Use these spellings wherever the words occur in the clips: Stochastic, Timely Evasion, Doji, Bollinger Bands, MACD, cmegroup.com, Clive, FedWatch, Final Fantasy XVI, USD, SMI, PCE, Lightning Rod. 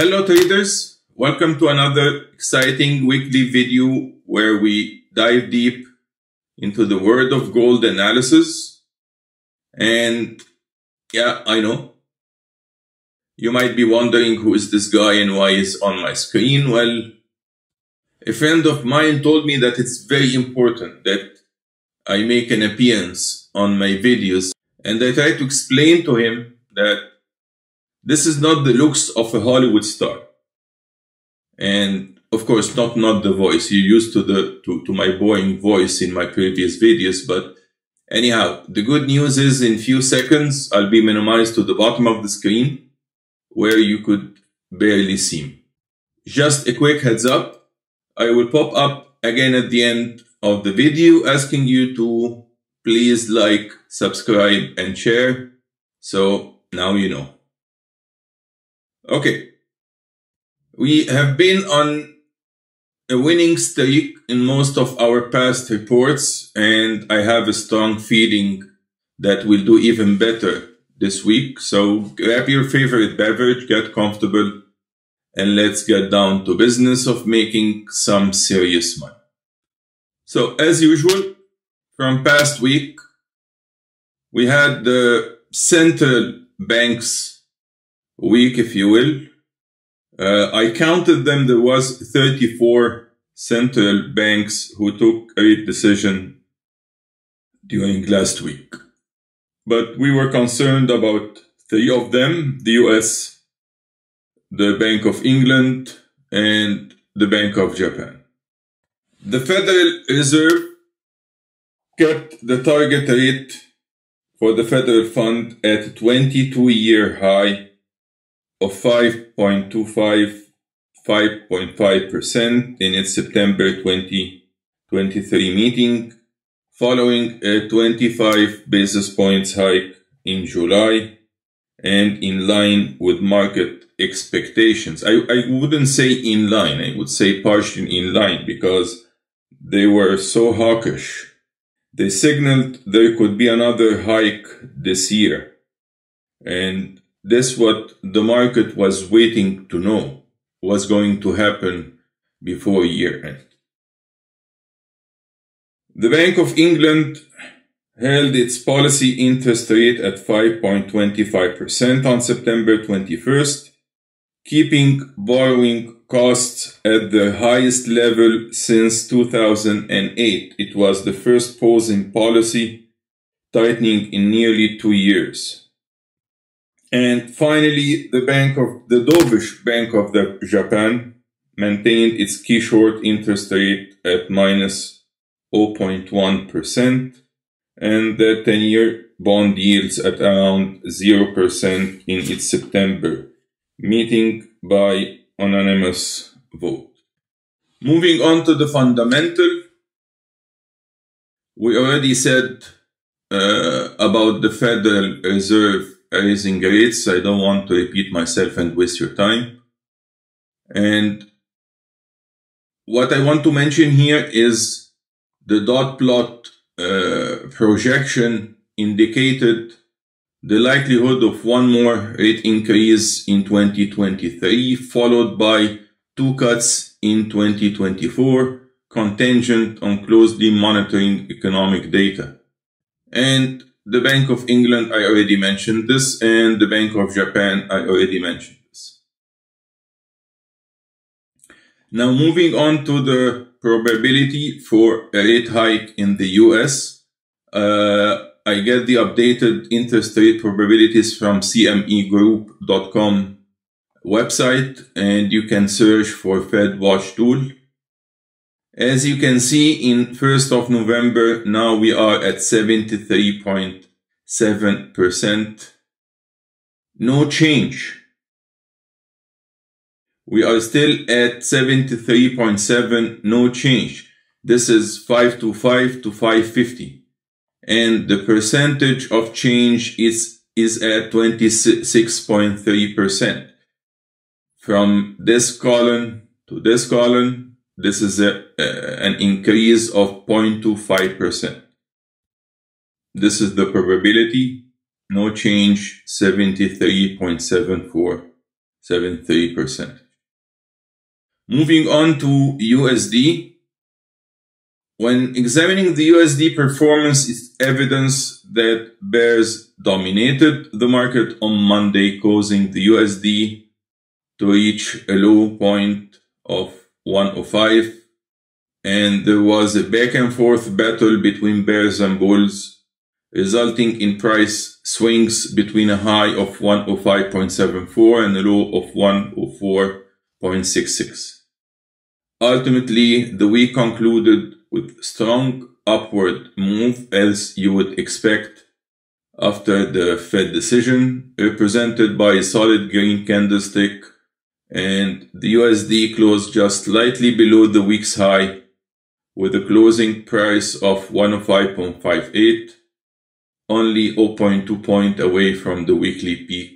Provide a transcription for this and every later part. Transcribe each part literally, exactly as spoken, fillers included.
Hello traders, welcome to another exciting weekly video where we dive deep into the world of gold analysis. And yeah, I know, you might be wondering who is this guy and why he's on my screen. Well, a friend of mine told me that it's very important that I make an appearance on my videos, and I tried to explain to him that this is not the looks of a Hollywood star. And of course, not, not the voice. You're used to the, to, to my boring voice in my previous videos. But anyhow, the good news is in few seconds, I'll be minimized to the bottom of the screen where you could barely see me. Just a quick heads up. I will pop up again at the end of the video asking you to please like, subscribe and share. So now you know. Okay, we have been on a winning streak in most of our past reports, and I have a strong feeling that we'll do even better this week. So grab your favorite beverage, get comfortable, and let's get down to business of making some serious money. So as usual, from past week, we had the central banks week, if you will. Uh, I counted them. There was thirty-four central banks who took a rate decision during last week. But we were concerned about three of them, the U S, the Bank of England, and the Bank of Japan. The Federal Reserve kept the target rate for the federal fund at a twenty-two year high of five point two five, five point five percent in its September twenty twenty-three meeting, following a twenty-five basis points hike in July and in line with market expectations. I, I wouldn't say in line, I would say partially in line, because they were so hawkish. They signaled there could be another hike this year, and this is what the market was waiting to know was going to happen before year end. The Bank of England held its policy interest rate at five point two five percent on September twenty-first, keeping borrowing costs at the highest level since two thousand eight. It was the first pause in policy tightening in nearly two years. And finally, the Bank of the dovish Bank of the Japan maintained its key short interest rate at minus zero point one percent, and the ten year bond yields at around zero percent in its September meeting by unanimous vote. Moving on to the fundamental, we already said uh, about the Federal Reserve raising rates. I don't want to repeat myself and waste your time. And what I want to mention here is the dot plot uh, projection indicated the likelihood of one more rate increase in twenty twenty-three, followed by two cuts in twenty twenty-four, contingent on closely monitoring economic data. And the Bank of England, I already mentioned this, and the Bank of Japan, I already mentioned this. Now moving on to the probability for a rate hike in the U S. Uh, I get the updated interest rate probabilities from c m e group dot com website, and you can search for FedWatch tool. As you can see, in first of November, now we are at seventy-three point seven percent. No change. We are still at seventy-three point seven, no change. This is five twenty-five to five fifty. And the percentage of change is, is at twenty-six point three percent. From this column to this column, this is a, uh, an increase of zero point two five percent. This is the probability, no change, seventy-three point seven four percent. seventy-three percent. Moving on to U S D. When examining the U S D performance, it's evidence that bears dominated the market on Monday, causing the U S D to reach a low point of one oh five. And there was a back and forth battle between bears and bulls, resulting in price swings between a high of one oh five point seven four and a low of one oh four point six six. Ultimately, the week concluded with strong upward move, as you would expect after the Fed decision, represented by a solid green candlestick, and the U S D closed just slightly below the week's high with a closing price of one oh five point five eight, only zero point two point away from the weekly peak.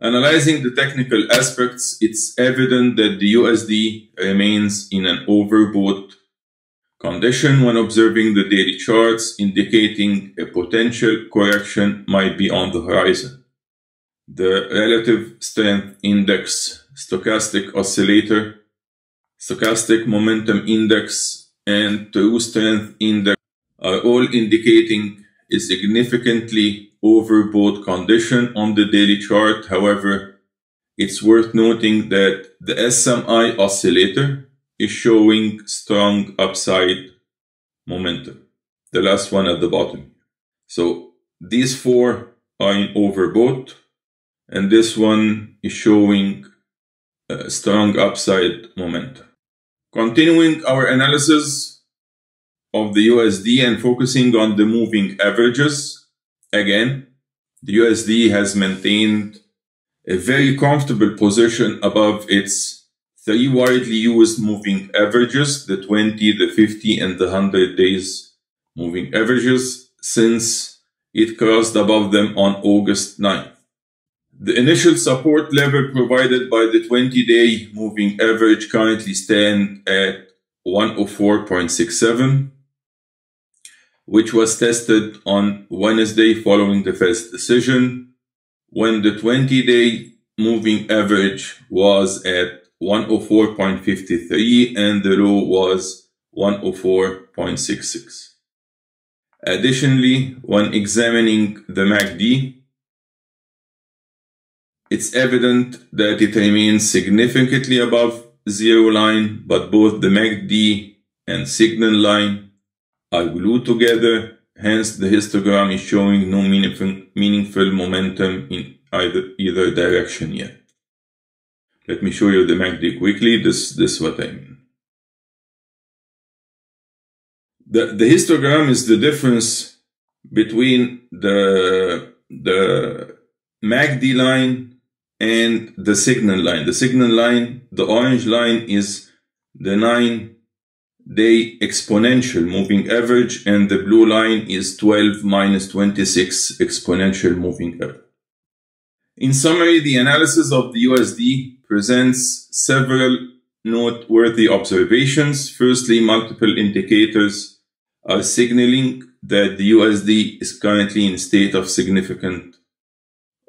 Analyzing the technical aspects, it's evident that the U S D remains in an overbought condition when observing the daily charts, indicating a potential correction might be on the horizon. The Relative Strength Index, Stochastic Oscillator, Stochastic Momentum Index, and True Strength Index are all indicating a significantly overbought condition on the daily chart. However, it's worth noting that the S M I oscillator is showing strong upside momentum, the last one at the bottom. So these four are in overbought, and this one is showing uh, strong upside momentum. Continuing our analysis of the U S D and focusing on the moving averages, again, the U S D has maintained a very comfortable position above its three widely used moving averages, the twenty, the fifty, and the one hundred days moving averages, since it crossed above them on August ninth. The initial support level provided by the twenty-day moving average currently stands at one oh four point six seven, which was tested on Wednesday following the Fed's decision, when the twenty-day moving average was at one oh four point five three and the low was one oh four point six six. Additionally, when examining the M A C D, it's evident that it remains significantly above zero line, but both the M A C D and signal line are glued together, hence the histogram is showing no meaningful, meaningful momentum in either, either direction yet. Let me show you the M A C D quickly. This, this is what I mean. The, the histogram is the difference between the, the M A C D line and the signal line. The signal line, the orange line, is the nine-day exponential moving average, and the blue line is twelve minus twenty-six exponential moving average. In summary, the analysis of the U S D presents several noteworthy observations. Firstly, multiple indicators are signaling that the U S D is currently in a state of significant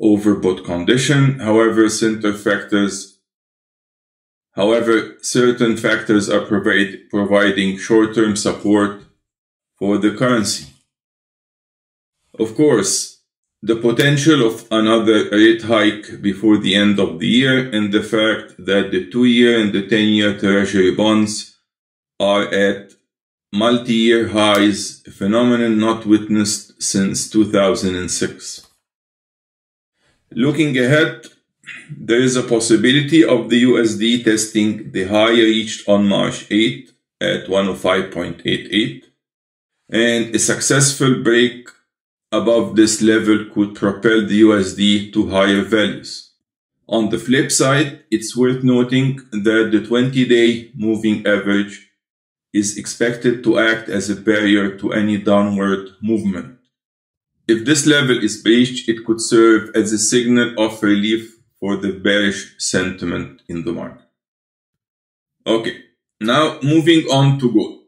overbought condition. However, certain factors, however, certain factors are provide, providing short-term support for the currency. Of course, the potential of another rate hike before the end of the year, and the fact that the two-year and the ten-year treasury bonds are at multi-year highs, a phenomenon not witnessed since two thousand six. Looking ahead, there is a possibility of the U S D testing the high reached on March eighth at one oh five point eight eight, and a successful break above this level could propel the U S D to higher values. On the flip side, it's worth noting that the twenty-day moving average is expected to act as a barrier to any downward movement. If this level is breached, it could serve as a signal of relief for the bearish sentiment in the market. Okay, now moving on to gold.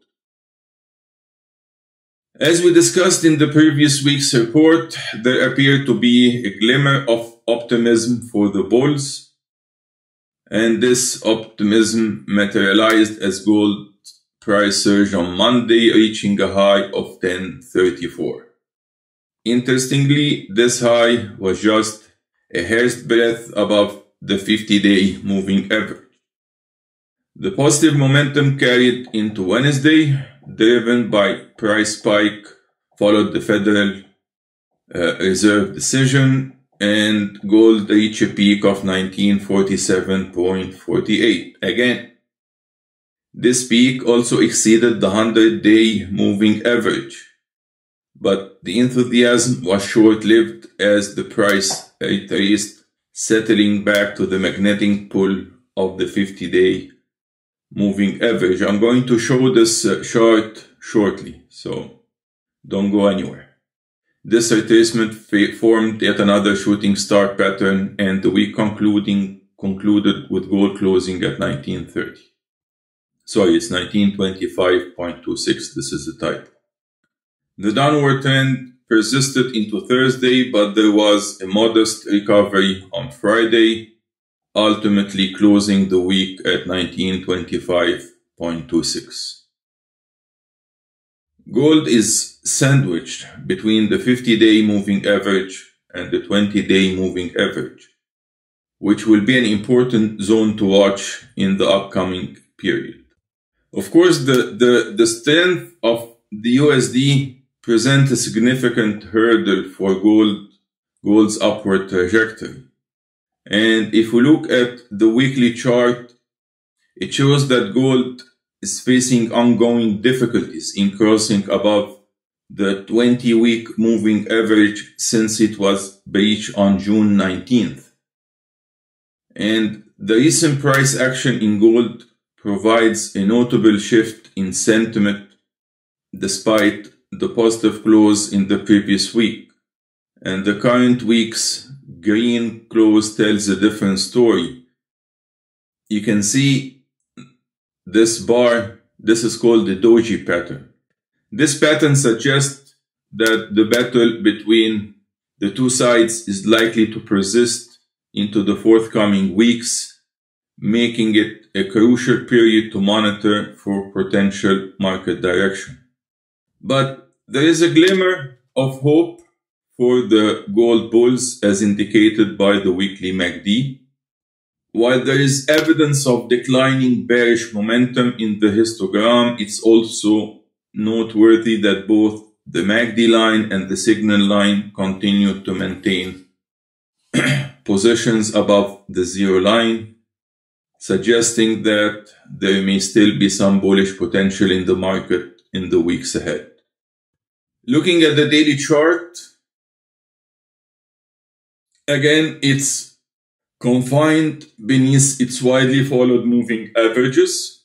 As we discussed in the previous week's report, there appeared to be a glimmer of optimism for the bulls, And this optimism materialized as gold price surged on Monday, reaching a high of ten thirty-four. Interestingly, this high was just a hair's breadth above the fifty-day moving average. The positive momentum carried into Wednesday, driven by price spike, followed the Federal uh, Reserve decision, and gold reached a peak of nineteen forty-seven forty-eight. Again, this peak also exceeded the hundred-day moving average. But the enthusiasm was short-lived as the price retraced, settling back to the magnetic pull of the fifty-day moving average. I'm going to show this chart shortly, so don't go anywhere. This retracement formed yet another shooting star pattern, and the week concluding concluded with gold closing at nineteen thirty. Sorry, it's nineteen twenty-five point two six. This is the type. The downward trend persisted into Thursday, but there was a modest recovery on Friday, ultimately closing the week at nineteen twenty-five point two six. Gold is sandwiched between the fifty-day moving average and the twenty-day moving average, which will be an important zone to watch in the upcoming period. Of course, the, the, the strength of the U S D present a significant hurdle for gold, gold's upward trajectory. And if we look at the weekly chart, it shows that gold is facing ongoing difficulties in crossing above the twenty-week moving average since it was breached on June nineteenth. And the recent price action in gold provides a notable shift in sentiment despite the positive close in the previous week, and the current week's green close tells a different story. You can see this bar, this is called the Doji pattern. This pattern suggests that the battle between the two sides is likely to persist into the forthcoming weeks, making it a crucial period to monitor for potential market direction. But there is a glimmer of hope for the gold bulls, as indicated by the weekly M A C D. While there is evidence of declining bearish momentum in the histogram, it's also noteworthy that both the M A C D line and the signal line continue to maintain positions above the zero line, suggesting that there may still be some bullish potential in the market in the weeks ahead. Looking at the daily chart, again, it's confined beneath its widely followed moving averages,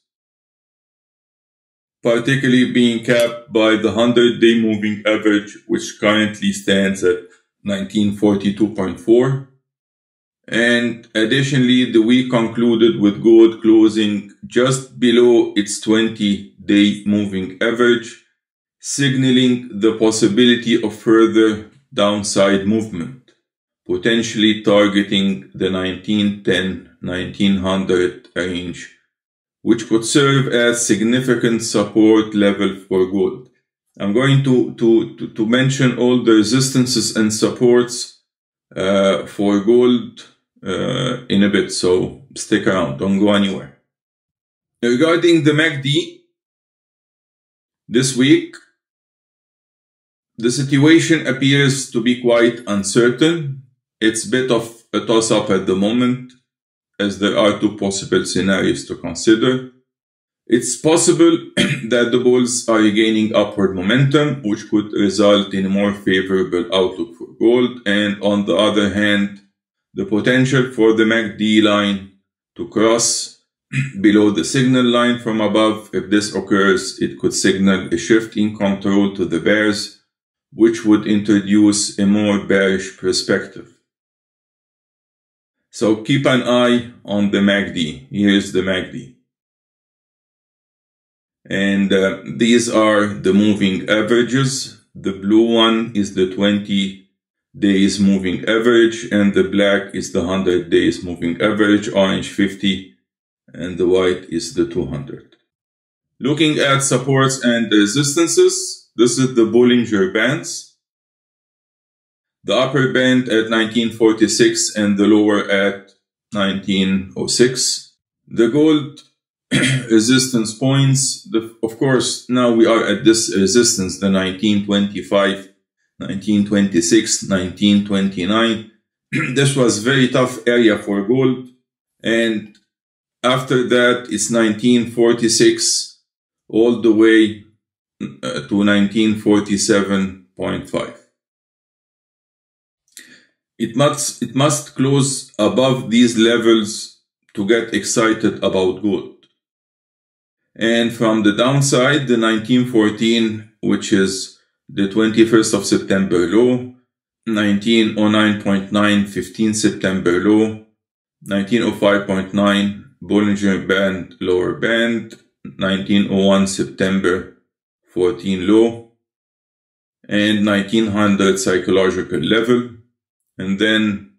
particularly being capped by the hundred-day moving average, which currently stands at nineteen forty-two point four. And additionally, the week concluded with gold closing just below its twenty-day moving average, signaling the possibility of further downside movement, potentially targeting the nineteen ten to nineteen hundred range, which could serve as significant support level for gold. I'm going to, to, to, to mention all the resistances and supports uh, for gold Uh, in a bit, so stick around, don't go anywhere. Regarding the M A C D, this week, the situation appears to be quite uncertain. It's a bit of a toss-up at the moment, as there are two possible scenarios to consider. It's possible that the bulls are regaining upward momentum, which could result in a more favorable outlook for gold, and on the other hand, the potential for the M A C D line to cross below the signal line from above. If this occurs, it could signal a shift in control to the bears, which would introduce a more bearish perspective. So keep an eye on the M A C D. Here's the M A C D. And uh, these are the moving averages. The blue one is the 20 days moving average, and the black is the one hundred days moving average, orange fifty, and the white is the two hundred. Looking at supports and resistances, this is the Bollinger Bands. The upper band at nineteen forty-six and the lower at nineteen oh six. The gold resistance points, the, of course, now we are at this resistance, the nineteen twenty-five, nineteen twenty-six, nineteen twenty-nine. This was very tough area for gold. And after that, it's nineteen forty-six all the way uh, to nineteen forty-seven point five. It must, it must close above these levels to get excited about gold. And from the downside, the nineteen fourteen, which is the twenty-first of September low, nineteen oh nine point nine, fifteenth September low, nineteen oh five point nine, Bollinger Band lower band, nineteen oh one September, fourteen low, and nineteen hundred psychological level. And then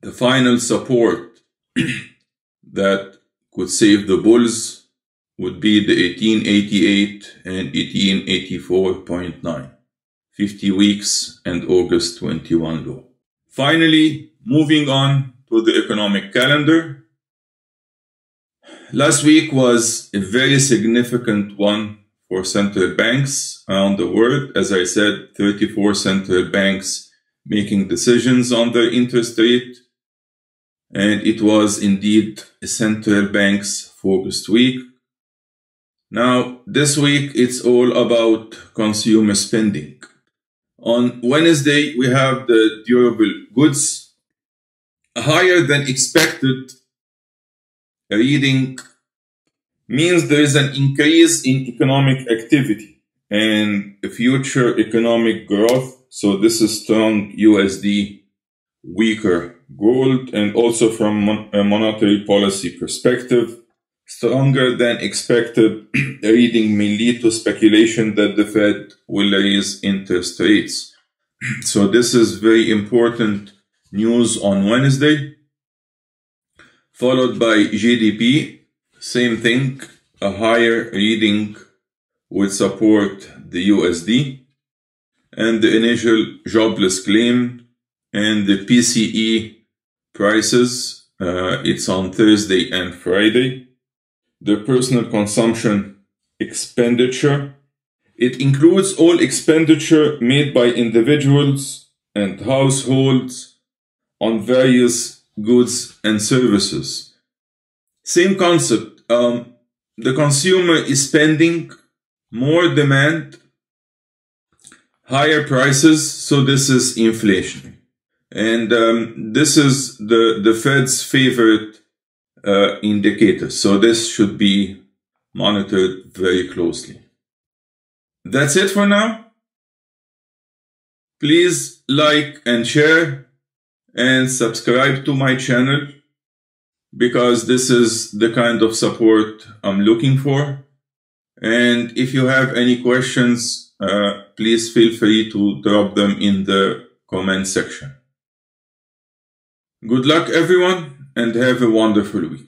the final support that would save the bulls would be the eighteen eighty-eight and eighteen eighty-four point nine, fifty weeks and August twenty-first low. Finally, moving on to the economic calendar. Last week was a very significant one for central banks around the world. As I said, thirty-four central banks making decisions on their interest rate. And it was indeed a central bank's focused week. Now, this week, it's all about consumer spending. On Wednesday, we have the durable goods, higher than expected reading means there is an increase in economic activity and future economic growth. So this is strong U S D, weaker gold, and also from a monetary policy perspective, stronger than expected reading may lead to speculation that the Fed will raise interest rates. So this is very important news on Wednesday, followed by G D P, same thing, a higher reading would support the U S D, and the initial jobless claim and the P C E prices, uh, it's on Thursday and Friday. The personal consumption expenditure, it includes all expenditure made by individuals and households on various goods and services. Same concept, um, the consumer is spending more, demand, higher prices, so this is inflation. And um, this is the, the Fed's favorite uh, indicator. So this should be monitored very closely. That's it for now. Please like and share and subscribe to my channel, because this is the kind of support I'm looking for. And if you have any questions, uh, please feel free to drop them in the comment section. Good luck everyone, and have a wonderful week.